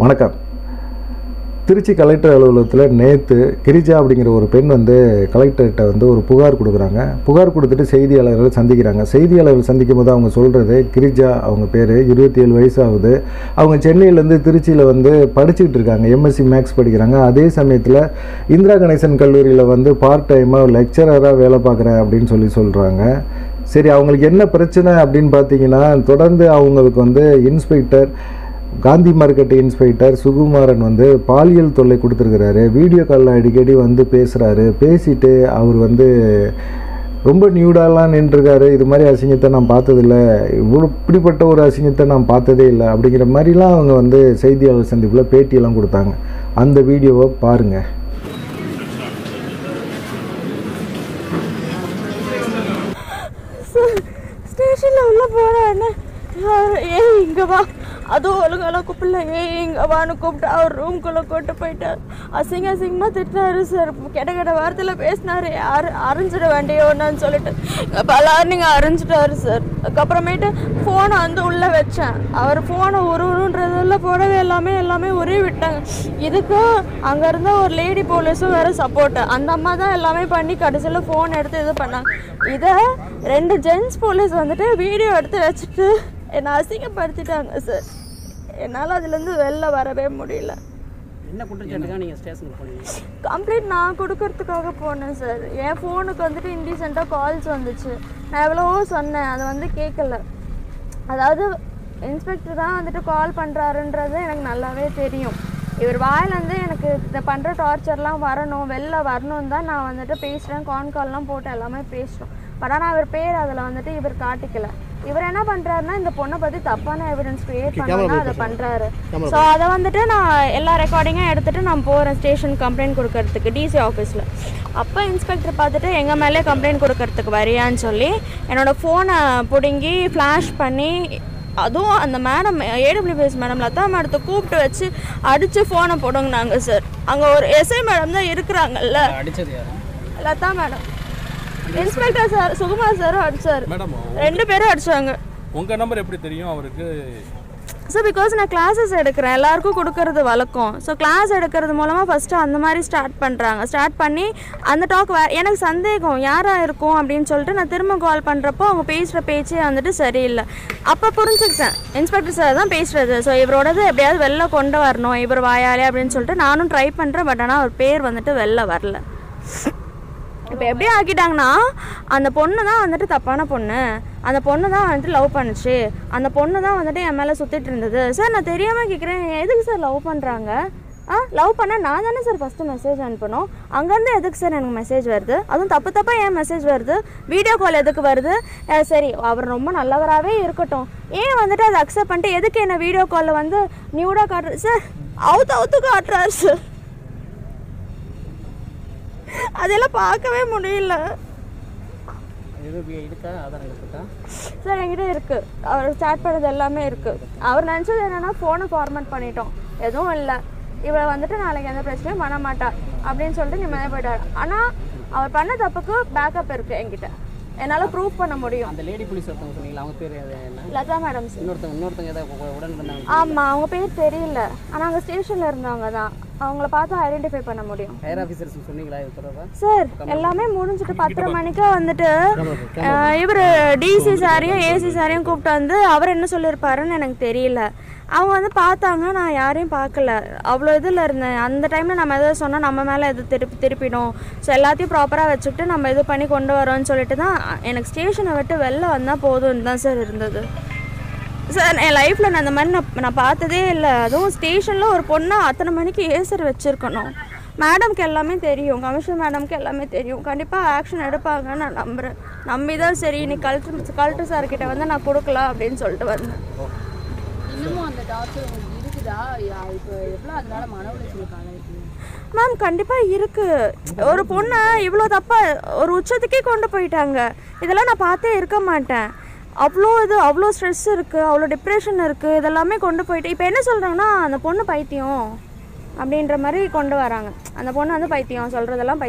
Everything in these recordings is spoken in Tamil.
வணக்கம். திருச்சி கலெக்டர் அலுவலகத்தில் நேற்று கிரிஜா அப்படிங்கிற ஒரு பெண் வந்து கலெக்டர்கிட்ட வந்து ஒரு புகார் கொடுக்குறாங்க. புகார் கொடுத்துட்டு செய்தியாளர்களை சந்திக்கிறாங்க. செய்தியாளர்கள் சந்திக்கும் போது அவங்க சொல்கிறது, கிரிஜா அவங்க பேர், 27 வயசு ஆகுது. அவங்க சென்னையிலேருந்து திருச்சியில் வந்து படிச்சுக்கிட்டு இருக்காங்க, எம்எஸ்சி மேக்ஸ் படிக்கிறாங்க. அதே சமயத்தில் இந்திரா கணேசன் கல்லூரியில் வந்து பார்ட் டைமாக லெக்சரராக வேலை பார்க்குறேன் அப்படின்னு சொல்கிறாங்க. சரி, அவங்களுக்கு என்ன பிரச்சனை அப்படின்னு பார்த்தீங்கன்னா, தொடர்ந்து அவங்களுக்கு வந்து inspector Gandhi market inspector Sukumaran வந்து பாலியல் தொல்லை கொடுத்துருக்கிறாரு. வீடியோ காலில் அடிக்கடி வந்து பேசுகிறாரு. பேசிட்டு அவர் வந்து ரொம்ப நியூடாலாம் நின்றுருக்காரு. இது மாதிரி அசிங்கத்தை நான் பார்த்ததில்லை, இவ்வளோ இப்படிப்பட்ட ஒரு அசிங்கத்தை நான் பார்த்ததே இல்லை அப்படிங்கிற மாதிரிலாம் அவங்க வந்து செய்தியாளர் சந்திப்பில் பேட்டியெல்லாம் கொடுத்தாங்க. அந்த வீடியோவை பாருங்கள். ஸ்டேஷனில் உள்ள போகிறேன், ஏய் இங்கே வா, அதுவும் ஒழுங்காலாம் கூப்பிடல, ஏய் இங்கே வான்னு கூப்பிட்டு அவர் ரூம்குள்ளே கூப்பிட்டு போயிட்டார். அசிங்க அசிங்கமாக திட்டினார் சார், கெட்ட கெட்ட வார்த்தையில் பேசினார். அரைஞ்சிட வேண்டிய ஒன்றான்னு சொல்லிட்டு பலார் நீங்கள் அரைஞ்சிட்டாரு சார். அதுக்கப்புறமேட்டு ஃபோனை வந்து உள்ளே வச்சேன். அவர் ஃபோனை உருவுன்றதில் போடவே எல்லாமே உருவி விட்டாங்க. இதுக்கும் அங்கே இருந்த ஒரு லேடி போலீஸும் வேறு சப்போர்ட்டு. அந்த அம்மா தான் எல்லாமே பண்ணி கடைசியில் ஃபோன் எடுத்து இது பண்ணாங்க. இதை 2 ஜென்ஸ் போலீஸ் வந்துட்டு வீடியோ எடுத்து வச்சுட்டு என்னை அசிங்கப்படுத்திட்டாங்க சார். என்னால் அதுலேருந்து வெளில வரவே முடியல. என்ன குற்றச்சாட்டுக்காக நீங்கள் ஸ்டேஷனுக்கு போனீங்க? கம்ப்ளைண்ட் நான் கொடுக்கறதுக்காக போனேன் சார். என் ஃபோனுக்கு வந்துட்டு இன்டீசெண்டாக கால்ஸ் வந்துச்சு. நான் எவ்வளவோ சொன்னேன், அது வந்து கேட்கல. அதாவது இன்ஸ்பெக்டர் தான் வந்துட்டு கால் பண்ணுறாருன்றது எனக்கு நல்லாவே தெரியும். இவர் வாயிலேருந்து எனக்கு இதை பண்ணுற டார்ச்சர்லாம் வரணும், வெளில வரணும் தான் நான் வந்துட்டு பேசுகிறேன். கால்லாம் போட்டு எல்லாமே பேசுகிறோம். பட் ஆனால் அவர் பேர் அதில் வந்துட்டு இவர் காட்டிக்கல. இவர் என்ன பண்றாருன்னா, இந்த பொண்ணை பத்தி தப்பான எவிடன்ஸ் கிரியேட் பண்ணா அதை பண்றாரு. ஸோ அதை வந்துட்டு நான் எல்லா ரெக்கார்டிங்கும் எடுத்துட்டு நான் போறேன் ஸ்டேஷன் கம்ப்ளைண்ட் கொடுக்கறதுக்கு, டிசி ஆஃபீஸ்ல. அப்போ இன்ஸ்பெக்டர் பார்த்துட்டு எங்க மேலே கம்ப்ளைண்ட் கொடுக்கறதுக்கு வரியான்னு சொல்லி என்னோட ஃபோனை பிடுங்கி ஃபிளாஷ் பண்ணி, அதுவும் அந்த மேடம் ஏடபிள்யூபிஎஸ் மேடம் லதா மேடத்தை கூப்பிட்டு வச்சு அடிச்சு ஃபோனை போடுங்கனாங்க சார். அங்கே ஒரு எஸ்ஐ மேடம் தான் இருக்கிறாங்கல்ல, Latha madam. Inspector sir Sukumar சாரும் அடிச்சார், ரெண்டு பேரும் அடிச்சாங்க. உங்க நம்பர் எப்படி தெரியும் அவருக்கு? ஸோ பிகாஸ் நான் கிளாஸஸ் எடுக்கிறேன், எல்லாருக்கும் கொடுக்கறது வழக்கம். ஸோ கிளாஸ் எடுக்கிறது மூலமாக ஃபஸ்ட்டு அந்த மாதிரி ஸ்டார்ட் பண்ணுறாங்க. ஸ்டார்ட் பண்ணி அந்த டாக் எனக்கு சந்தேகம் யாராக இருக்கும் அப்படின்னு சொல்லிட்டு நான் திரும்ப கால் பண்ணுறப்போ அவங்க பேசுகிற பேச்சே வந்துட்டு சரியில்லை. அப்போ புரிஞ்சுக்கிட்டேன் இன்ஸ்பெக்டர் சார் தான் பேசுகிறது. ஸோ இவரோடது எப்படியாவது வெளில கொண்டு வரணும் இவர் வாயாலே அப்படின்னு சொல்லிட்டு நானும் ட்ரை பண்ணுறேன். பட் ஆனால் அவர் பேர் வந்துட்டு வெளில வரல. இப்போ எப்படி ஆக்கிட்டாங்கன்னா, அந்த பொண்ணு தான் வந்துட்டு தப்பான பொண்ணு, அந்த பொண்ணு தான் வந்துட்டு லவ் பண்ணுச்சு, அந்த பொண்ணு தான் வந்துட்டு என் மேலே சுற்றிட்டு இருந்தது. சார் நான் தெரியாமல் கேட்குறேன், எதுக்கு சார் லவ் பண்ணுறாங்க? லவ் பண்ணால் நான் தானே சார் ஃபஸ்ட்டு மெசேஜ் அனுப்பணும். அங்கேருந்து எதுக்கு சார் எனக்கு மெசேஜ் வருது? அதுவும் தப்பு தப்பாக ஏன் மெசேஜ் வருது? வீடியோ கால் எதுக்கு வருது? சரி அவர் ரொம்ப நல்லவராகவே இருக்கட்டும், ஏன் வந்துட்டு அதை அக்செப்ட் பண்ணிட்டு எதுக்கு என்ன வீடியோ காலில் வந்து நியூடாக காட்டுற சார், அவுத்து காட்டுறாரு சார். அதெல்லாம் பார்க்கவே முடியல சார். என்கிட்ட இருக்கு, அவர் ஸ்டார்ட் பண்ணது எல்லாமே இருக்கு. அவர் நினச்சது என்னன்னா, ஃபோனை ஃபார்மேட் பண்ணிட்டோம், எதுவும் இல்லை, இவரை வந்துட்டு நாளைக்கு எந்த பிரச்சனையும் பண்ண மாட்டா அப்படின்னு சொல்லிட்டு நிம்மதியாக போயிட்டாரு. ஆனால் அவர் பண்ண தப்புக்கு பேக்கப் இருக்கு என்கிட்ட, என்னால் ப்ரூவ் பண்ண முடியும். அந்த லேடி போலீஸ் ஒருத்தவங்க சொன்னீங்களா, அவங்க பேர் என்ன? லதா மேடம். இன்னொருத்தங்க ஏதாவது உடனே இருந்தாங்க? ஆமாம், அவங்க பேர் தெரியல, ஆனால் அவங்க ஸ்டேஷனில் இருந்தவங்க தான். அவங்கள பார்த்து ஐடென்டிஃபை பண்ண முடியும். ஹையர் ஆஃபீஸர்ஸ் சொன்னீங்களா இதுக்குறவா? சார் எல்லாமே முடிஞ்சிட்டு 10:30 மணிக்கு வந்துட்டு இவர் டிசி சாரையும் ஏசி சாரையும் கூப்பிட்டு வந்து அவர் என்ன சொல்லியிருப்பாருன்னு எனக்கு தெரியல. அவங்க வந்து பார்த்தாங்க, நான் யாரையும் பார்க்கல, அவ்வளோ இதில் இருந்தேன். அந்த டைமில் நம்ம எதாவது சொன்னால் நம்ம மேலே எது திருப்பிடும். ஸோ எல்லாத்தையும் ப்ராப்பராக வச்சுக்கிட்டு நம்ம இது பண்ணி கொண்டு வரோம்னு சொல்லிட்டு தான் எனக்கு ஸ்டேஷனை விட்டு வெளில வந்தால் போதும்னு தான் சார் இருந்தது. சார் என் லைஃப்பில் நான் அந்த மாதிரி நான் பார்த்ததே இல்லை. அதுவும் ஸ்டேஷனில் ஒரு பொண்ணை அத்தனை மணிக்கு ஏசர் வச்சுருக்கணும். மேடம்க்கு எல்லாமே தெரியும், கமிஷனர் மேடம்க்கு எல்லாமே தெரியும், கண்டிப்பாக ஆக்ஷன் எடுப்பாங்கன்னு நான் நம்புகிறேன். நம்பி தான் சரி இன்னைக்கு கலெக்டர் சார்கிட்ட வந்து நான் கொடுக்கலாம் அப்படின்னு சொல்லிட்டு வந்தேன். மேம் கண்டிப்பாக இருக்குது. ஒரு பொண்ணை இவ்வளோ தப்பாக ஒரு உச்சத்துக்கே கொண்டு போயிட்டாங்க. இதெல்லாம் நான் பார்த்தே இருக்க மாட்டேன். அவ்வளோ ஸ்ட்ரெஸ் இருக்குது, அவ்வளோ டிப்ரெஷன் இருக்குது, இதெல்லாமே கொண்டு போயிட்டு இப்போ என்ன சொல்கிறாங்கன்னா, அந்த பொண்ணு பைத்தியம் அப்படின்ற மாதிரி கொண்டு வராங்க. அந்த பொண்ணு வந்து பைத்தியம் சொல்கிறதெல்லாம்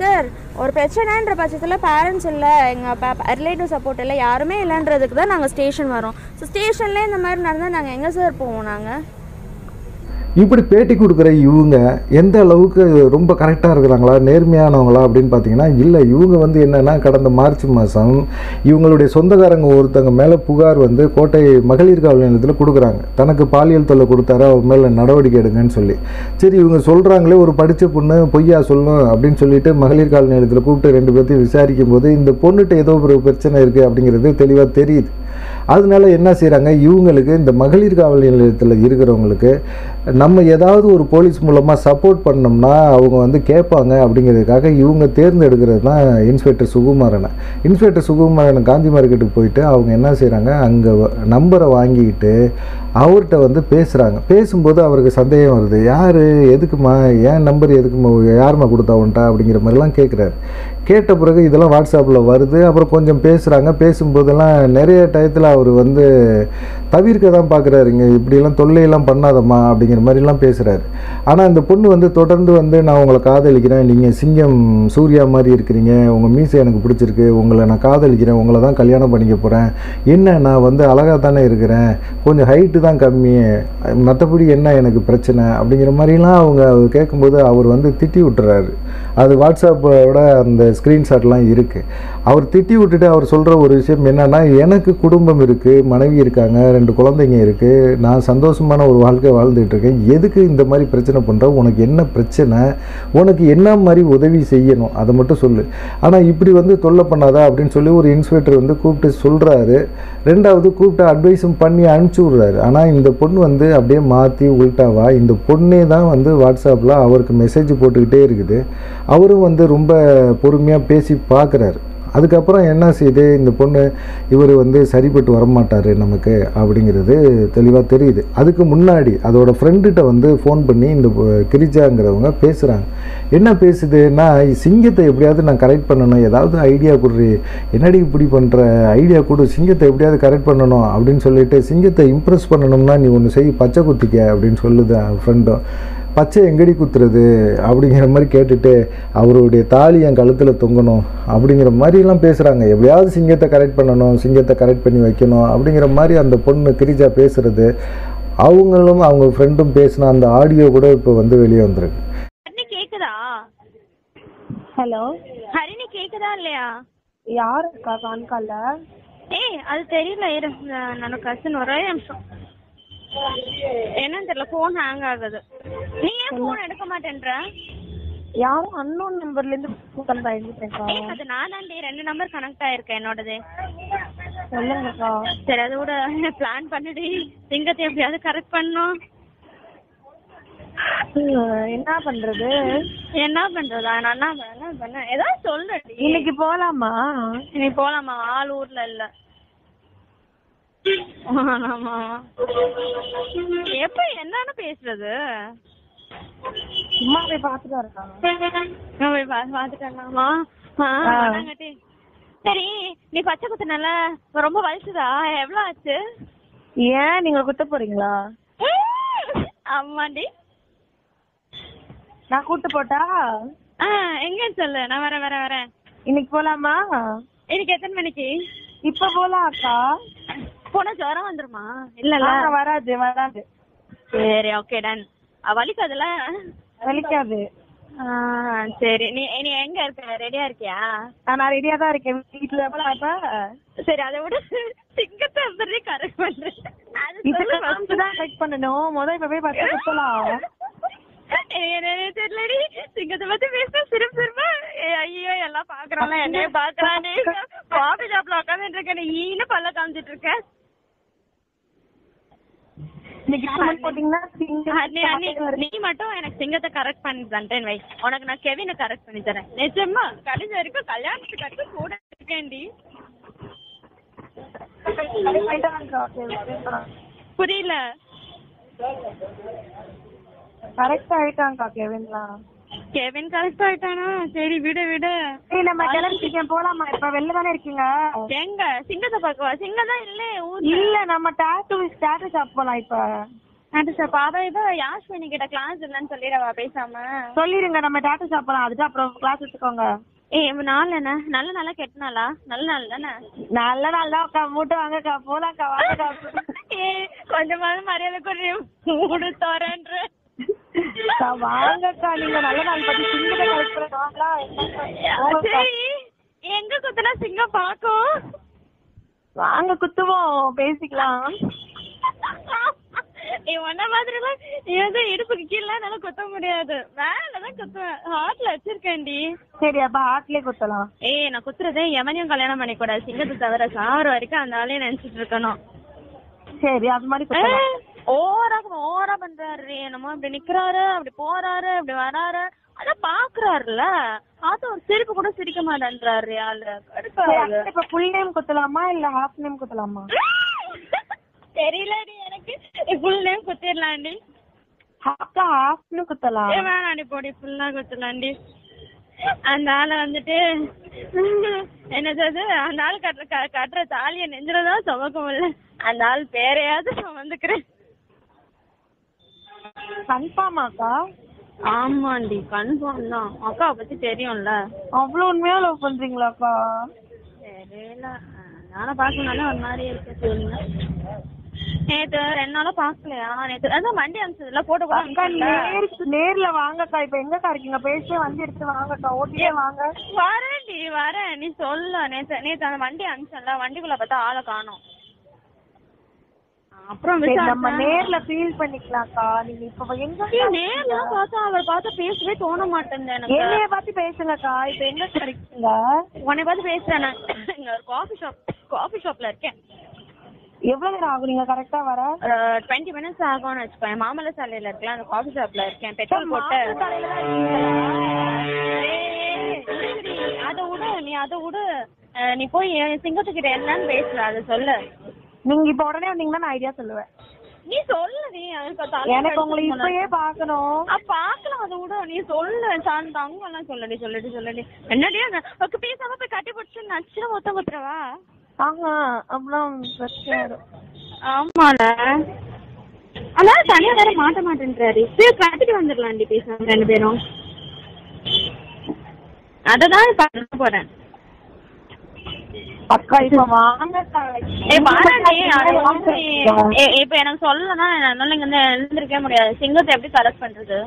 சார் ஒரு பிரச்சனைன்ற பட்சத்தில் பேரண்ட்ஸ் இல்லை, எங்கள் ரிலேட்டிவ் சப்போர்ட் இல்லை, யாருமே இல்லைன்றதுக்கு தான் நாங்கள் ஸ்டேஷன் வரோம். ஸோ ஸ்டேஷன்லேயே இந்த மாதிரி நடந்தால் நாங்கள் எங்கே சார் போவோம்? நாங்கள் இப்படி பேட்டி கொடுக்குற இவங்க எந்த அளவுக்கு ரொம்ப கரெக்டாக இருக்கிறாங்களா, நேர்மையானவங்களா அப்படின்னு பார்த்தீங்கன்னா இல்லை. இவங்க வந்து என்னென்னா கடந்த மார்ச் மாதம் இவங்களுடைய சொந்தக்காரங்க ஒருத்தங்க மேலே புகார் வந்து கோட்டை மகளிர் காவல் நிலையத்தில் கொடுக்குறாங்க. தனக்கு பாலியல் தொல்லை கொடுத்தாரு, அவர் மேலே நடவடிக்கை எடுங்கன்னு சொல்லி. சரி இவங்க சொல்கிறாங்களே ஒரு படித்த பொண்ணு பொய்யா சொல்லணும் அப்படின்னு சொல்லிட்டு மகளிர் காவல் நிலையத்தில் கூப்பிட்டு ரெண்டு பேர்த்தையும் விசாரிக்கும் போது இந்த பொண்ணுகிட்ட ஏதோ ஒரு பிரச்சனை இருக்குது அப்படிங்கிறது தெளிவாக தெரியுது. அதனால என்ன செய்கிறாங்க, இவங்களுக்கு இந்த மகளிர் காவல் நிலையத்தில் இருக்கிறவங்களுக்கு நம்ம ஏதாவது ஒரு போலீஸ் மூலமாக சப்போர்ட் பண்ணோம்னா அவங்க வந்து கேட்பாங்க அப்படிங்கிறதுக்காக இவங்க தேர்ந்தெடுக்கிறது தான் இன்ஸ்பெக்டர் சுகுமாறனை. இன்ஸ்பெக்டர் சுகுமாறன் காந்தி மார்க்கெட்டுக்கு போயிட்டு அவங்க என்ன செய்கிறாங்க, அங்கே நம்பரை வாங்கிக்கிட்டு அவர்கிட்ட வந்து பேசுகிறாங்க. பேசும்போது அவருக்கு சந்தேகம் வருது, யார் எதுக்குமா ஏன் நம்பர் எதுக்குமா யாருமா கொடுத்தா உன்ட்டா அப்படிங்கிற மாதிரிலாம் கேட்குறாரு. கேட்ட பிறகு இதெல்லாம் வாட்ஸ்அப்பில் வருது. அப்புறம் கொஞ்சம் பேசுகிறாங்க. பேசும்போதெல்லாம் நிறைய டயத்தில் அவர் வந்து தவிர்க்க தான் பார்க்குறாருங்க, இப்படியெல்லாம் தொல்லையெல்லாம் பண்ணாதம்மா அப்படிங்கிற மாதிரிலாம் பேசுகிறாரு. ஆனால் இந்த பொண்ணு வந்து தொடர்ந்து வந்து நான் உங்களை காதலிக்கிறேன், நீங்கள் சிங்கம் சூர்யா மாதிரி இருக்கிறீங்க, உங்கள் மீசை எனக்கு பிடிச்சிருக்கு, உங்களை நான் காதலிக்கிறேன், உங்களை தான் கல்யாணம் பண்ணிக்க போகிறேன், என்ன நான் வந்து அழகாக தானே இருக்கிறேன், கொஞ்சம் ஹைட்டு தான் கம்மி, மற்றபடி என்ன எனக்கு பிரச்சனை அப்படிங்கிற மாதிரிலாம் அவங்க கேட்கும்போது அவர் வந்து திட்டி விட்டுறாரு. அது வாட்ஸ்அப்போட அந்த ஸ்க்ரீன்ஷாட்லாம் இருக்குது. அவர் திட்டி விட்டுட்டு அவர் சொல்கிற ஒரு விஷயம் என்னென்னா, எனக்கு குடும்பம் இருக்குது, மனைவி இருக்காங்க, ரெண்டு குழந்தைங்க இருக்குது, நான் சந்தோஷமான ஒரு வாழ்க்கை வாழ்ந்துகிட்ருக்கேன், எதுக்கு இந்த மாதிரி பிரச்சனை பண்ணுறேன், உனக்கு என்ன பிரச்சனை, உனக்கு என்ன மாதிரி உதவி செய்யணும் அதை மட்டும் சொல்லு, ஆனால் இப்படி வந்து தொல்லை பண்ணாதா அப்படின்னு சொல்லி ஒரு இன்ஸ்பெக்டர் வந்து கூப்பிட்டு சொல்கிறாரு. ரெண்டாவது கூப்பிட்டு அட்வைஸும் பண்ணி அனுப்பிச்சி விட்றாரு. ஆனால் இந்த பொண்ணு வந்து அப்படியே மாற்றி உள்டாவா இந்த பொண்ணே தான் வந்து வாட்ஸ்அப்பில் அவருக்கு மெசேஜ் போட்டுக்கிட்டே இருக்குது. அவரும் வந்து ரொம்ப பொறுமையாக பேசி பார்க்குறாரு. அதுக்கப்புறம் என்ன செய்யுது, இந்த பொண்ணு இவர் வந்து சரிப்பட்டு வரமாட்டார் நமக்கு அப்படிங்கிறது தெளிவாக தெரியுது. அதுக்கு முன்னாடி அதோடய ஃப்ரெண்டுகிட்ட வந்து ஃபோன் பண்ணி இந்த கிரிஜாங்கிறவங்க பேசுகிறாங்க. என்ன பேசுதுன்னா, சிங்கத்தை எப்படியாவது நான் கரெக்ட் பண்ணணும், ஏதாவது ஐடியா கொடு, என்னடி இப்படி பண்ணுற, ஐடியா கொடு, சிங்கத்தை எப்படியாவது கரெக்ட் பண்ணணும் அப்படின்னு சொல்லிட்டு, சிங்கத்தை இம்ப்ரெஸ் பண்ணணும்னா நீ ஒன்று செய், பச்சை குத்திக்க அப்படின்னு சொல்லுது ஃப்ரெண்டும். பச்சை எங்கடி குத்துறது அப்படிங்கிற மாதிரி கேட்டுட்டு அவருடைய தாலி என் கழுத்தில் தொங்கணும் அப்படிங்கிற மாதிரிலாம் பேசுகிறாங்க. எப்படியாவது சிங்கத்தை கரெக்ட் பண்ணணும், சிங்கத்தை கரெக்ட் பண்ணி வைக்கணும் அப்படிங்கிற மாதிரி அந்த பொண்ணு கிரிஜா பேசுகிறது. அவங்களும் அவங்க ஃப்ரெண்டும் பேசின அந்த ஆடியோ கூட இப்போ வந்து வெளியே வந்துருக்கு. கேக்குதா? ஹலோ ஹரிணி, கேக்குதா இல்லையா? யாருக்கா கான்கால்ல? ஏய் அது தெரியல, நான் கசின் ஒரே நிமிஷம் என்னன்னு தெரியல, போன் ஹேங் ஆகுது. நீ ஏன் போன் எடுக்க மாட்டேன்ற? யாரும் அன்னோன் நம்பர்ல இருந்து கூட்டம் ஆயிடுச்சு. அது நான் தான் ரெண்டு நம்பர் கனெக்ட் ஆயிருக்கேன் என்னோடது. சொல்லுங்கக்கா. சரி அது கூட பிளான் பண்ணிடு, சிங்கத்தை எப்படியாவது கரெக்ட் பண்ணும். என்ன பண்றது என்ன பண்றதா, நான் என்ன பண்ண ஏதாவது சொல்றேன். இன்னைக்கு போலாமா? இன்னைக்கு போலாமா? ஆள் ஊர்ல இல்ல. எப்ப என்னன்னு பேசுறது? அம்மா போய் பாத்துட்டு இருக்காங்களாமா? சரி நீ பச்சை குத்துனால ரொம்ப வலிச்சுதா? எவ்வளவு ஆச்சு? ஏன் நீங்க குத்த போறீங்களா? ஆமாண்டி நான் கூட்டு போட்டா எங்கன்னு சொல்லு, நான் வரேன் வரேன் வரேன். இன்னைக்கு போலாமா? இன்னைக்கு எத்தனை மணிக்கு? இப்ப போலாம் அக்கா. போனா ஜரம் வந்துருமா? இல்ல வராது வராது. சரி ஓகே டன். வலிக்காதுல? வலிக்காது. சரி நீ நீ எங்க இருக்க, ரெடியா இருக்கியா? நான் ரெடியா தான் இருக்கேன். வீட்டுல போலாப்பா. சரி அதை விட சிங்கத்தை அப்படியே கரெக்ட் பண்றேன். அது தான் கரெக்ட் பண்ணணும். முதல்ல இப்ப போய் பச்சை குத்தலாம். தெரியலடி சிங்கத்தை பத்தி பேச சிரிப்பு சிரிப்பா. ஐயோ எல்லாம் பாக்குறாங்களா, என்னைய பாக்குறானே, காபி ஷாப்ல உட்காந்துட்டு இருக்கேன், ஈன்னு பல்ல காமிச்சிட்டு இருக்கேன். நீ மட்டும் எனக்கு சிங்கத்தை கரெக்ட் பண்ணி தரேன் வை, உனக்கு நான் கெவினை கரெக்ட் பண்ணி தரேன். நிஜமா கடைசி வரைக்கும் கல்யாணத்துக்கு அடுத்து கூட இருக்கேன்டி. புரியல? கரெக்ட் ஆயிட்டாங்கா கெவின்லாம். கெவின் கரெக்ட் ஆயிட்டானா? சரி விடு விடு. ஏய் நம்ம கிளம்பிட்டே போலாமா? இப்ப வெல்ல தான இருக்கீங்க. எங்க சிங்கத்தை பார்க்கவா? சிங்கதா இல்ல ஊர்ல இல்ல, நம்ம டாட்டூ ஷாப் போலாம். இப்ப டாட்டூ ஷாப் ஆவே இத யாஷ்வினி கிட்ட கிளாஸ் இல்லன்னு சொல்லிரவா? பேசாம சொல்லிருங்க நம்ம டாட்டூ ஷாப் போலாம், அதுக்கு அப்புறம் கிளாஸ் எடுத்துக்கோங்க. ஏய் நாள் என்ன, நல்ல நாளா கெட்ட நாளா? நல்ல நாள் தானே. நல்ல நாள் தான் அக்கா, மூட்டை வாங்கக்கா போலாம்க்கா வாங்கக்கா. ஏய் கொஞ்சமாவது மரியாதை கொடு, மூடு தரேன்ற. வாங்கக்கா, நீங்க நல்ல நாள் பத்தி சிங்கத்தை கலெக்ட்லாம். எங்க குத்துனா சிங்கம் பாக்கும்? வாங்க குத்துவோம், பேசிக்கலாம். ஒன்ன மாதிரி எதுவும் இடுப்புக்கு கீழே நல்லா குத்த முடியாது, மேலதான் குத்துவேன். ஹார்ட்ல வச்சிருக்கேன்டி. சரி, அப்ப ஹார்ட்லயே குத்தலாம். ஏய், நான் குத்துறதே எவனையும் கல்யாணம் பண்ணிக்கூடாது, சிங்கத்தை தவிர. சார் வரைக்கும் அந்த ஆளையும் நினைச்சிட்டு இருக்கணும். சரி, அது மாதிரி ஓவரா பண்றாரு, என்னமோ அப்படி நிக்கிறாரு, அப்படி போறாரு, அப்படி வராரு, அதான் பாக்குறாருல. அது ஒரு சிரிப்பு கூட சிரிக்க மாட்டேன்றாரு. இப்ப ஃபுல் நேம் குத்தலாமா இல்ல ஹாஃப் நேம் குத்தலாமா தெரியலடி எனக்கு. ஃபுல் நேம் குத்திடலாண்டி. ஹாஃப்ல ஹாஃப்னு குத்தலாம். வேணாண்டி போடி, ஃபுல்லா குத்தலாண்டி. அந்த ஆளை வந்துட்டு என்னது, அந்த ஆள் கட்டுற தாலியை நெஞ்சிடதா சுமக்க முடியல. அந்த ஆள் பேரையாவது வந்துக்கிறேன். கன்ஃபார்ம் அக்கா? ஆமாண்டி, கன்ஃபார்ம் தான் அக்கா. பத்தி தெரியும்ல. அவ்வளவு உண்மையா லவ் பண்றீங்களாக்கா? தெரியல, நானும் பாக்கணும்னா ஒரு மாதிரி இருக்க சொல்லுங்க. நேற்று என்னால பாக்கலையா? நேற்று அதான் வண்டி அனுப்பிச்சதுல போட்டு கூட. நேர்ல வாங்கக்கா. இப்ப எங்கக்கா இருக்கீங்க? பேசியே வந்து எடுத்து வாங்கக்கா, ஓட்டியே வாங்க. வரேன்டி வரேன், நீ சொல்ல. நேற்று அந்த வண்டி அனுப்பிச்சல, வண்டிக்குள்ள பார்த்தா ஆளை காணோம். அப்புறம் நம்ம நேர்ல ஃபீல் பண்ணிக்கலாம்க்கா. நீங்க இப்ப எங்க நேர்ல பார்த்தா அவரை பார்த்து பேசவே தோண மாட்டேன் எனக்கு. என்னைய பார்த்து பேசுங்கக்கா. இப்ப எங்க கிடைக்குங்க? உன்னை பார்த்து பேசுறேன். நான் இங்க ஒரு காஃபி ஷாப்ல இருக்கேன். எவ்வளவு நேரம் ஆகும் நீங்க கரெக்டா வர? 20 minutes ஆகும்னு வச்சுக்கோ. மாமல்ல சாலையில இருக்கலாம், அந்த காஃபி ஷாப்ல இருக்கேன். பெட்ரோல் போட்டு அதை விடு, நீ அதை விடு. நீ போய் சிங்கத்துக்கிட்ட என்னன்னு பேசுற, அதை சொல்லு. நீங்க இப்ப உடனே வந்தீங்கன்னா நான் ஐடியா சொல்லுவேன். நீ சொல்லு. எனக்கு உங்களை இப்பயே பாக்கணும். பாக்கலாம், அது விட நீ சொல்லு. தங்க எல்லாம் சொல்லடி. என்னடியா பேசாம போய் கட்டி போட்டு நச்சுனா மொத்தம் குத்துறவா? ஆமா, அப்படிலாம் பிரச்சனை வரும். ஆமால, ஆனா தனியா வேற மாட்ட மாட்டேன்றாரு. இப்பயே கட்டிட்டு வந்துடலாண்டி பேசாம ரெண்டு பேரும். அததான் பண்ண போறேன் அக்கா. இப்ப வாங்கக்கா. இப்ப எனக்கு சொல்லனா என்னால இங்க வந்து எழுந்திருக்கவே முடியாது. சிங்கத்தை எப்படி கரெக்ட் பண்றது?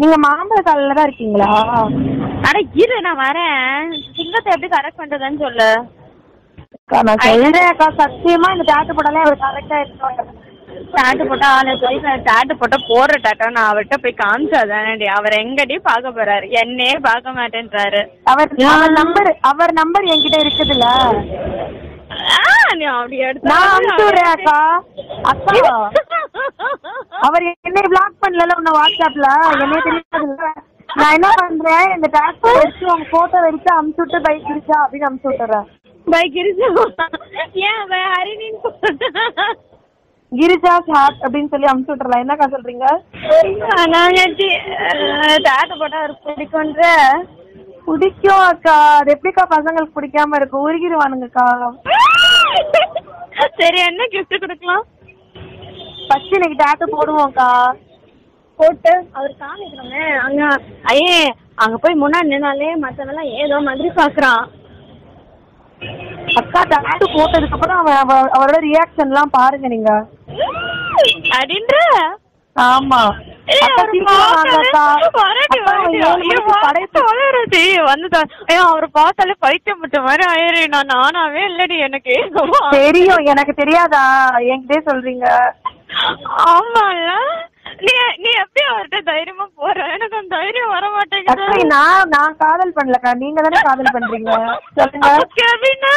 நீங்க மாம்பழ காலையிலதான் இருக்கீங்களா? அட இரு, நான் வரேன். சிங்கத்தை எப்படி கரெக்ட் பண்றதுன்னு சொல்லு. நான் சொல்றேன் அக்கா, சத்தியமா இந்த டாட்டு போட்டாலே அவர் கரெக்டா இருக்கும். டாட்டு போட்டா ஆளை போய் டாட்டு போட்டா போடுற டாட்டா. நான் அவர்கிட்ட போய் காமிச்சாதானே அவர் எங்கடி பாக்க போறாரு, என்னையே பாக்க மாட்டேன்றாரு. அவர் நம்பர் என்கிட்ட இருக்குதுல்ல. அவர் என்னை பிளாக் பண்ணல உன்ன வாட்ஸ்அப்ல, என்னைய தெரியாதுல்ல. நான் என்ன பண்றேன், இந்த டாட்டா வச்சு அவங்க போட்டோ வரைக்கும் அமுச்சு விட்டு பைக் இருக்கா அப்படின்னு அமுச்சு விட்டுறேன். பைக் இருக்கா? ஏன் ஹரிணின்னு போட்டேன் கிரிஜா சாட் அப்படின்னு சொல்லி அமுச்சு விட்டுறலாம். என்னக்கா சொல்றீங்க? பிடிக்கும் அக்கா. அது எப்படிக்கா பசங்களுக்கு பிடிக்காம இருக்கு? உருகிடுவானுங்கக்கா. சரி, என்ன கிஃப்ட் கொடுக்கலாம்? ஃபர்ஸ்ட் இன்னைக்கு டாட்டு போடுவோம்க்கா. போட்டு அவர் காமிக்கிறோமே அங்க. ஐயே, அங்க போய் முன்னாடி நின்னாலே மத்தவெல்லாம் ஏதோ மாதிரி பாக்குறான் அக்கா. டாட்டு போட்டதுக்கு அப்புறம் அவரோட ரியாக்ஷன் எல்லாம் பாருங்க நீங்க. ஆமா, அவரு பார்த்தாலே பைத்தியம் விட்ட மாதிரி ஆயிரு. நான் நானாவே இல்லடி எனக்கு தெரியும். எனக்கு தெரியாதா? என்கிட்டே சொல்றீங்க. ஆமால, நீ எப்படி அவர்கிட்ட தைரியமா போற? எனக்கு அந்த தைரியம் வர மாட்டேங்குது. நான் காதல் பண்ணலக்கா, நீங்க தானே காதல் பண்றீங்க. சொல்லுங்க,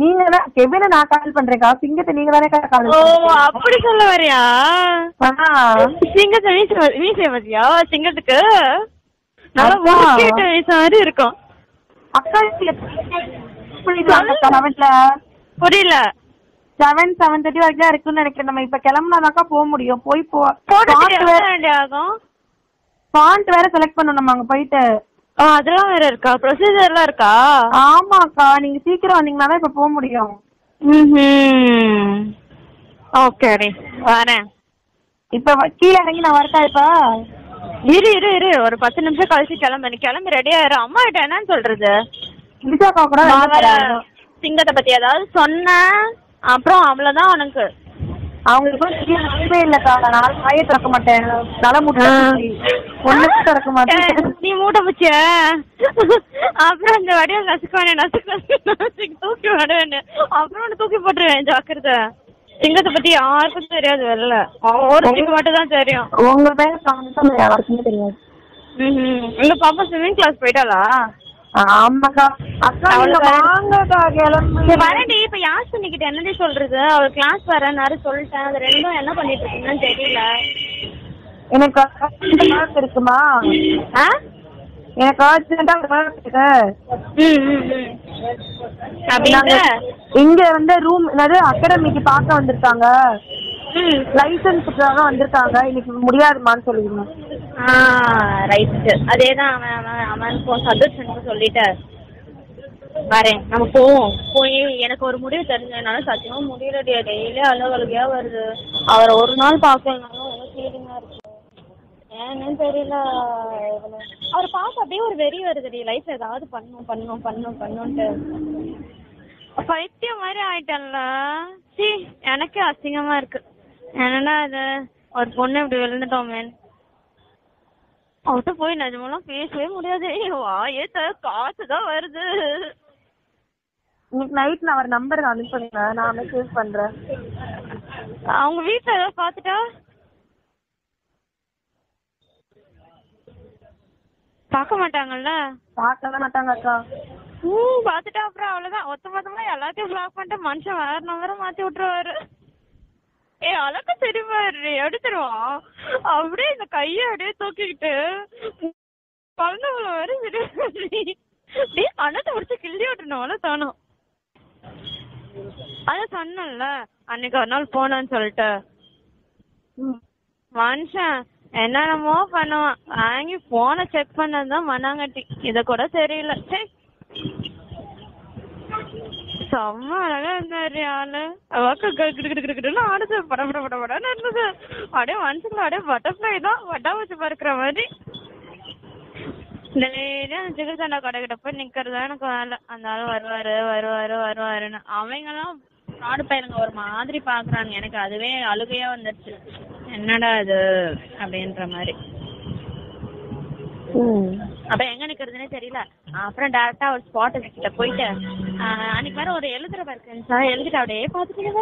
நீங்க தான் கெவின. நான் காதல் பண்றேன்க்கா. சிங்கத்தை நீங்க தானே காதல்? ஓ, அப்படி சொல்ல வரியா? சிங்கத்தை வீச வரியா? சிங்கத்துக்கு நல்லா வீச மாதிரி இருக்கும் அக்கா. 7:30 வரைக்கும் இருக்குன்னு நினைக்கிறேன். நம்ம இப்ப கிளம்புனாதாக்கா போக முடியும். போய் ஆகும். ஃபாண்ட் வேற செலக்ட் பண்ணணும் நம்ம அங்க போயிட்டு. அதெல்லாம் வேற இருக்கா? ப்ரொசீஜர் எல்லாம் இருக்கா? ஆமாக்கா, நீங்க சீக்கிரம் வந்தீங்கன்னாதான் இப்ப போக முடியும். ஓகே, வரேன். இப்ப கீழே இறங்கி நான் வரட்டா? இப்ப இரு இரு இரு ஒரு 10 நிமிஷம் கழிச்சு கிளம்பி ரெடியா இரு. அம்மா கிட்ட என்னன்னு சொல்றது? விசாக்கா கூட சிங்கத்தை பத்தி ஏதாவது சொன்ன அப்புறம் அவ்வளவுதான் உனக்கு. அவங்களுக்கு கூட இல்லக்கா, நான் வாயை திறக்க மாட்டேன், தலை மூட்டை ஒண்ணு திறக்க மாட்டேன். நீ மூட்டை பிடிச்ச அப்புறம் அந்த வடிவம் நசுக்குவேன், அப்புறம் ஒண்ணு தூக்கி போட்டுருவேன். ஜாக்கிரதை, சிங்கத்தை பத்தி யாருக்கும் தெரியாது, வரல ஒருத்தருக்கு மட்டும் தான் தெரியும். உங்க பேர் யாருக்குமே தெரியாது. உங்க பாப்பா ஸ்விம்மிங் கிளாஸ் போயிட்டாளா? ஆமாக்கா வரண்டி. இப்ப யாஸ்மினி கிட்ட என்னடி சொல்றது? அவர் கிளாஸ் வரேன்னாரு சொல்லிட்டேன், அது ரெண்டும் என்ன பண்ணிட்டு இருக்குன்னு தெரியல எனக்கு. கிளாஸ் இருக்குமா? எனக்கு அர்ஜென்டா இருக்கு. இங்க வந்து ரூம் அதாவது அகாடமிக்கு பார்க்க வந்திருக்காங்க, லைசன்ஸுக்காக வந்திருக்காங்க, இன்னைக்கு முடியாதுமான்னு சொல்லிடுங்க. ரைட், அதேதான். அவன் அவன் சஜஷன் சொல்லிட்டார், வரேன் நம்ம போவோம். போய் எனக்கு ஒரு முடிவு தெரிஞ்சதுனால சத்தியமா முடியலடியா, டெய்லியும் அலுவலகையா வருது. அவரை ஒரு நாள் பார்க்கலனாலும் எவ்வளவு ஃபீலிங்கா இருக்கு ஏன்னு தெரியல. அவரை பார்க்க அப்படியே ஒரு வெறி வருதுடி, லைஃப்ல ஏதாவது பண்ணும் பண்ணும் பண்ணும் பண்ணுன்ட்டு பைத்தியம் மாதிரி ஆயிட்டான்ல. சி, எனக்கே அசிங்கமா இருக்கு. என்னன்னா அது ஒரு பொண்ணு இப்படி விழுந்துட்டோமே, அவர்கிட்ட போய் நிஜமெல்லாம் பேசவே முடியாது. வாயே காசுதான் வருது. இன்னைக்கு நைட் நான் அவர் நம்பர் அனுப்புங்க, நான் சேவ் பண்றேன். அவங்க வீட்டுல ஏதாவது பாத்துட்டா பாக்க மாட்டாங்கல்ல? பாக்கவே மாட்டாங்க அக்கா. பாத்துட்டா அப்புறம் அவ்வளவுதான், ஒத்த மொத்தமா எல்லாத்தையும் பிளாக் பண்ணிட்டு மனுஷன் வேற நம்பரை மாத்தி விட்டுருவாரு. அழகா தெரிவாரு, எடுத்துருவான் அப்படியே இந்த கைய அப்படியே தூக்கிக்கிட்டு குழந்தைங்கள வரை அப்படியே அண்ணத்தை முடிச்சு கிள்ளி விட்டுனோம்ல தானும். அதான் சொன்னல அன்னைக்கு ஒரு நாள் போனான்னு சொல்லிட்டு, மனுஷன் என்னென்னமோ பண்ணுவான். வாங்கி போனை செக் பண்ணதுதான் மண்ணாங்கட்டி, இத கூட தெரியல. சரி, செம்ம அழகா இருந்தாரு ஆளு. கிடுக்கிடுன்னு ஆடுது, படப்பட படப்படன்னு இருந்தது. அப்படியே மனுஷங்கள அப்படியே பட்டர்ஃபிளை தான் வட்டா வச்சு பறக்கிற மாதிரி. டெய்லியும் அந்த ஜிகர்தாண்டா கடைக்கிட்ட போய் நிக்கிறதா எனக்கு வேலை. அந்த ஆளு வருவாரு வருவாரு வருவாருன்னு அவங்க எல்லாம் ஆடு பையனுங்க ஒரு மாதிரி பாக்குறாங்க. எனக்கு அதுவே அழுகையா வந்துருச்சு, என்னடா அது அப்படின்ற மாதிரி. அப்ப எங்க நிக்கிறதுனே தெரியல. அப்புறம் டேரக்டா ஒரு ஸ்பாட் கிட்ட போயிட்டு அன்னைக்கு வேற ஒரு எழுதுற பாருக்கா, எழுதிட்டு அப்படியே பாத்துட்டு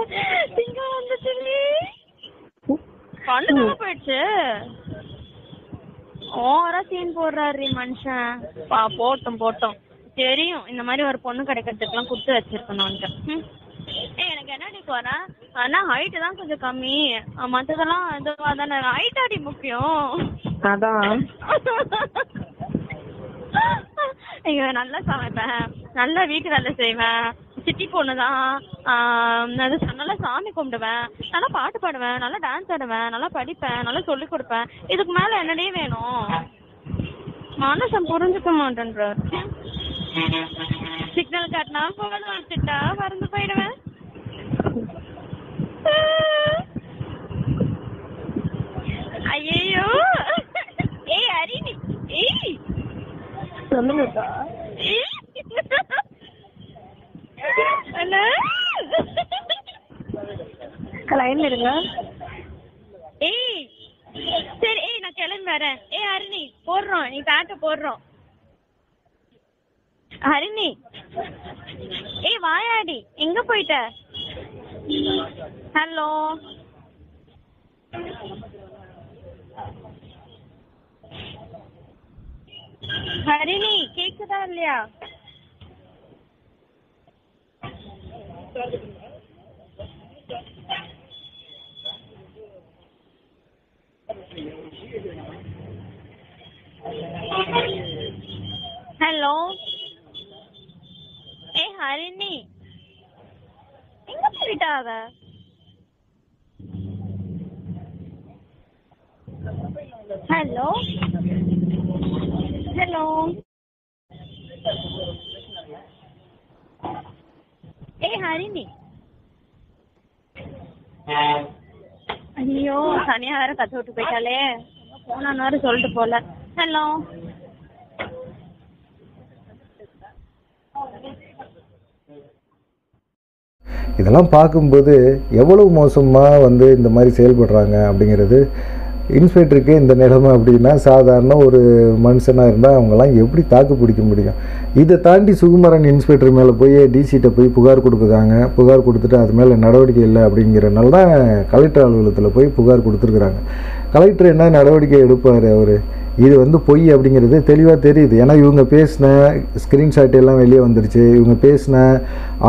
போயிடுச்சு. ஓவரா சீன் போடுறாரு மனுஷன். போட்டோம் போட்டோம் தெரியும், இந்த மாதிரி ஒரு பொண்ணு கிடைக்கிறதுக்கு எல்லாம் குடுத்து வச்சிருக்கணும். எனக்கு என்ன அடிக்கு வரா, ஆனா ஹைட் தான் கொஞ்சம் கம்மி, மத்ததெல்லாம் இதுவா தானே. ஹைட் அடி முக்கியம். அதான் நல்லா சமைப்பேன், நல்லா வீட்டு வேலை செய்வேன், சிட்டி பொண்ணுதான், நல்லா சாமி கும்பிடுவேன், நல்லா பாட்டு பாடுவேன், நல்லா டான்ஸ் ஆடுவேன், நல்லா படிப்பேன், நல்லா சொல்லி கொடுப்பேன். இதுக்கு மேல என்னடே வேணும்? மனுஷன் புரிஞ்சுக்க மாட்டேன்றார். சிக்னல் காட்டினா போன வச்சுட்டா மறந்து போயிடுவேன். ஐயோ ஏய் அரிணி, ஏய் சொல்லுங்கக்கா. லைன்ல இருங்க. ஏய் சரி, ஏய் நான் கிளம்பி வரேன். ஏய் அரிணி போடுறோம், நீ காட்ட போடுறோம். ஹரிணி ஏய் வாயாடி, எங்க போயிட்ட? ஹலோ ஹரிணி கேக்குதா இல்லையா? ஹலோ ஏ ஹரிணி எங்க போயிட்டா? ஹலோ ஹலோ ஏ ஹரிணி. ஐயோ சனியா வேற கத்து விட்டு போயிட்டாலே, போனான்னு சொல்லிட்டு போல. ஹலோ இதெல்லாம் பார்க்கும்போது எவ்வளோ மோசமாக வந்து இந்த மாதிரி செயல்படுறாங்க அப்படிங்கிறது இன்ஸ்பெக்டருக்கு இந்த நிலைமை அப்படின்னா சாதாரண ஒரு மனுஷனாக இருந்தால் அவங்களாம் எப்படி தாக்கு பிடிக்க முடியும். இதை தாண்டி சுகுமாறன் இன்ஸ்பெக்டர் மேலே போய் டிசிகிட்ட போய் புகார் கொடுக்குறாங்க. புகார் கொடுத்துட்டு அது மேலே நடவடிக்கை இல்லை அப்படிங்கிறனால தான் கலெக்டர் அலுவலகத்தில் போய் புகார் கொடுத்துருக்குறாங்க. கலெக்டர் என்ன நடவடிக்கை எடுப்பார்? அவர் இது வந்து பொய் அப்படிங்கிறது தெளிவாக தெரியுது. ஏன்னா இவங்க பேசின ஸ்க்ரீன்ஷாட் எல்லாம் வெளியே வந்துருச்சு, இவங்க பேசின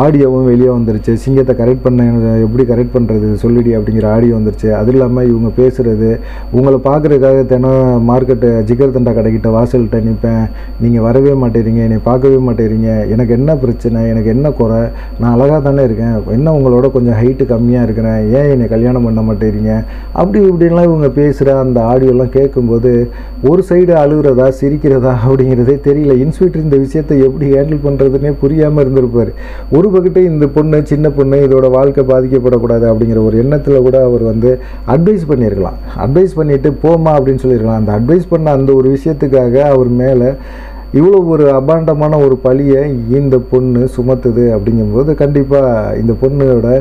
ஆடியோவும் வெளியே வந்துருச்சு. சிங்கத்தை கரெக்ட் பண்ண எப்படி கரெக்ட் பண்ணுறது சொல்லிடி அப்படிங்கிற ஆடியோ வந்துருச்சு. அது இல்லாமல் இவங்க பேசுகிறது, உங்களை பார்க்குறதுக்காக தினம் மார்க்கெட்டு ஜிகர் தண்டா கடைக்கிட்ட வாசல்கிட்ட நிற்பேன், நீங்கள் வரவே மாட்டேறீங்க, என்னை பார்க்கவே மாட்டேறீங்க, எனக்கு என்ன பிரச்சனை, எனக்கு என்ன குறை, நான் அழகாக தானே இருக்கேன், என்ன உங்களோட கொஞ்சம் ஹைட்டு கம்மியாக இருக்கிறேன், ஏன் என்னை கல்யாணம் பண்ண மாட்டேறீங்க, அப்படி இப்படின்லாம் இவங்க பேசுகிற அந்த ஆடியோலாம் கேட்கும்போது ஒரு சைடு அழுகிறதா சிரிக்கிறதா அப்படிங்கிறதே தெரியல. இன்ஸ்பெக்டர் இந்த விஷயத்தை எப்படி ஹேண்டில் பண்ணுறதுன்னே புரியாமல் இருந்திருப்பார். ஒரு பக்கத்து இந்த பொண்ணு சின்ன பொண்ணு இதோட வாழ்க்கை பாதிக்கப்படக்கூடாது அப்படிங்கிற ஒரு எண்ணத்தில் கூட அவர் வந்து அட்வைஸ் பண்ணியிருக்கலாம். அட்வைஸ் பண்ணிவிட்டு போமா அப்படின்னு சொல்லியிருக்கலாம். அந்த அட்வைஸ் பண்ண அந்த ஒரு விஷயத்துக்காக அவர் மேலே இவ்வளோ ஒரு அபாண்டமான ஒரு பழியை இந்த பொண்ணு சுமத்துது அப்படிங்கும்போது கண்டிப்பாக இந்த பொண்ணோட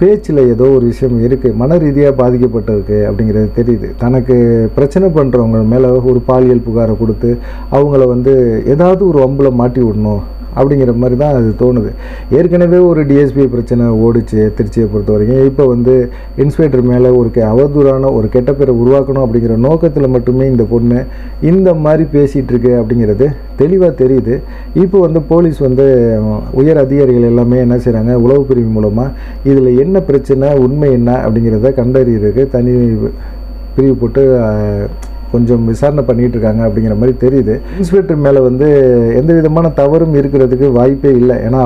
பேச்சில் ஏதோ ஒரு விஷயம் இருக்குது, மன ரீதியாக பாதிக்கப்பட்டிருக்கு அப்படிங்கிறது தெரியுது. தனக்கு பிரச்சனை பண்ணுறவங்க மேலே ஒரு பாலியல் புகாரை கொடுத்து அவங்கள வந்து ஏதாவது ஒரு வம்பில் மாட்டி விடணும் அப்படிங்கிற மாதிரி தான் அது தோணுது. ஏற்கனவே ஒரு டிஎஸ்பி பிரச்சனை ஓடிச்சு திருச்சியை பொறுத்த வரைக்கும். இப்போ வந்து இன்ஸ்பெக்டர் மேலே ஒரு அவதூறான ஒரு கெட்ட பேரை உருவாக்கணும் அப்படிங்கிற நோக்கத்தில் மட்டுமே இந்த பொண்ணு இந்த மாதிரி பேசிகிட்டு இருக்கு அப்படிங்கிறது தெளிவாக தெரியுது. இப்போ வந்து போலீஸ் வந்து உயர் அதிகாரிகள் எல்லாமே என்ன செய்கிறாங்க, உளவு பிரிவு மூலமாக இதில் என்ன பிரச்சனை உண்மை என்ன அப்படிங்கிறத கண்டறியிருக்கு தனி பிரிவு போட்டு கொஞ்சம் விசாரணை பண்ணிகிட்டு இருக்காங்க அப்படிங்கிற மாதிரி தெரியுது. இன்ஸ்பெக்டர் மேலே வந்து எந்த விதமான தவறும் இருக்கிறதுக்கு வாய்ப்பே இல்லை. ஏன்னா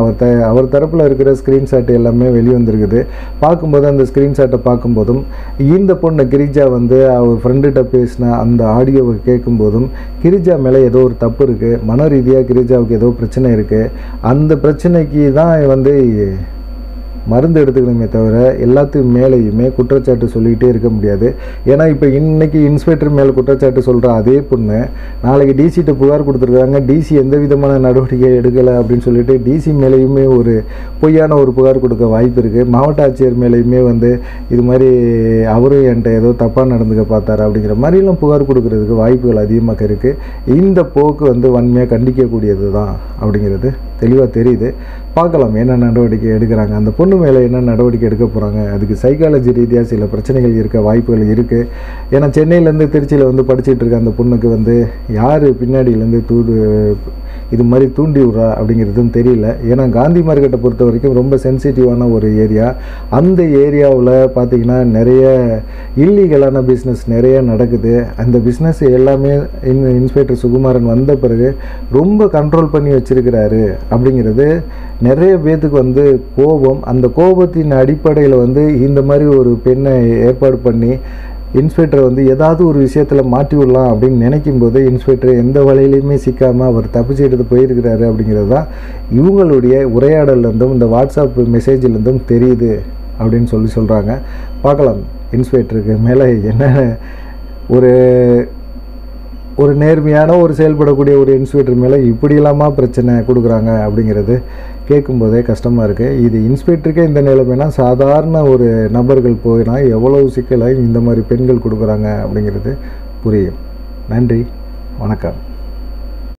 அவர் தரப்பில் இருக்கிற ஸ்க்ரீன்ஷாட் எல்லாமே வெளிவந்துருக்குது. பார்க்கும்போது அந்த ஸ்க்ரீன்ஷாட்டை பார்க்கும்போதும் இந்த பொண்ணு கிரிஜா வந்து அவர் ஃப்ரெண்டுகிட்ட பேசின அந்த ஆடியோவை கேட்கும்போதும் கிரிஜா மேலே ஏதோ ஒரு தப்பு இருக்குது, மன ரீதியாக கிரிஜாவுக்கு ஏதோ பிரச்சனை இருக்குது, அந்த பிரச்சனைக்கு தான் வந்து மருந்து எடுத்துக்கணுமே தவிர எல்லாத்துக்கு மேலேயுமே குற்றச்சாட்டு சொல்லிக்கிட்டே இருக்க முடியாது. ஏன்னா இப்போ இன்றைக்கி இன்ஸ்பெக்டர் மேலே குற்றச்சாட்டு சொல்கிற அதே பொண்ணு நாளைக்கு டிசிகிட்ட புகார் கொடுத்துருக்காங்க, டிசி எந்த விதமான நடவடிக்கை எடுக்கலை அப்படின்னு சொல்லிட்டு டிசி மேலேயுமே ஒரு பொய்யான ஒரு புகார் கொடுக்க வாய்ப்பு இருக்குது. மாவட்ட ஆட்சியர் மேலேயுமே வந்து இது மாதிரி அவரும் என்கிட்ட ஏதோ தப்பாக நடந்துக்க பார்த்தார் அப்படிங்கிற மாதிரிலாம் புகார் கொடுக்கறதுக்கு வாய்ப்புகள் அதிகமாக இருக்குது. இந்த போக்கு வந்து வன்மையாக கண்டிக்கக்கூடியது தான் அப்படிங்கிறது தெளிவாக தெரியுது. பார்க்கலாம் என்ன நடவடிக்கை எடுக்கிறாங்க, அந்த பொண்ணு மேலே என்ன நடவடிக்கை எடுக்க போகிறாங்க. அதுக்கு சைக்காலஜி ரீதியாக சில பிரச்சனைகள் இருக்க வாய்ப்புகள் இருக்குது. ஏன்னா சென்னையிலேருந்து திருச்சியில் வந்து படிச்சுட்டு இருக்க அந்த பொண்ணுக்கு வந்து யார் பின்னாடியிலேருந்து இது மாதிரி தூண்டி விட்றா அப்படிங்கிறதும் தெரியல. ஏன்னா காந்தி மார்க்கெட்டை பொறுத்த வரைக்கும் ரொம்ப சென்சிட்டிவான ஒரு ஏரியா. அந்த ஏரியாவில் பார்த்திங்கன்னா நிறைய இல்லீகலான பிஸ்னஸ் நிறைய நடக்குது. அந்த பிஸ்னஸ் எல்லாமே இன்ஸ்பெக்டர் சுகுமாறன் வந்த பிறகு ரொம்ப கண்ட்ரோல் பண்ணி வச்சுருக்கிறாரு அப்படிங்கிறது நிறைய பேர்த்துக்கு வந்து கோபம். அந்த கோபத்தின் அடிப்படையில் வந்து இந்த மாதிரி ஒரு பெண்ணை ஏற்பாடு பண்ணி இன்ஸ்பெக்டரை வந்து ஏதாவது ஒரு விஷயத்தில் மாட்டி விடலாம் அப்படின்னு நினைக்கும் போது இன்ஸ்பெக்டர் எந்த வழியிலையுமே சிக்காமல் அவர் தப்பிச்சு எடுத்து போயிருக்கிறாரு அப்படிங்கிறது தான் இவங்களுடைய உரையாடலேருந்தும் இந்த வாட்ஸ்அப் மெசேஜிலேருந்தும் தெரியுது அப்படின்னு சொல்கிறாங்க. பார்க்கலாம் இன்ஸ்பெக்டருக்கு மேலே என்ன ஒரு ஒரு நேர்மையான ஒரு செயல்படக்கூடிய ஒரு இன்ஸ்பெக்டர் மேலே இப்படி இல்லாமல் பிரச்சனை கொடுக்குறாங்க அப்படிங்கிறது கேட்கும்போதே கஷ்டமாக இருக்குது. இது இன்ஸ்பெக்டருக்கே இந்த நிலைமைனா சாதாரண ஒரு நபர்கள் போயினால் எவ்வளவு சிக்கலை இந்த மாதிரி பெண்கள் கொடுக்குறாங்க அப்படிங்கிறது புரியும். நன்றி, வணக்கம்.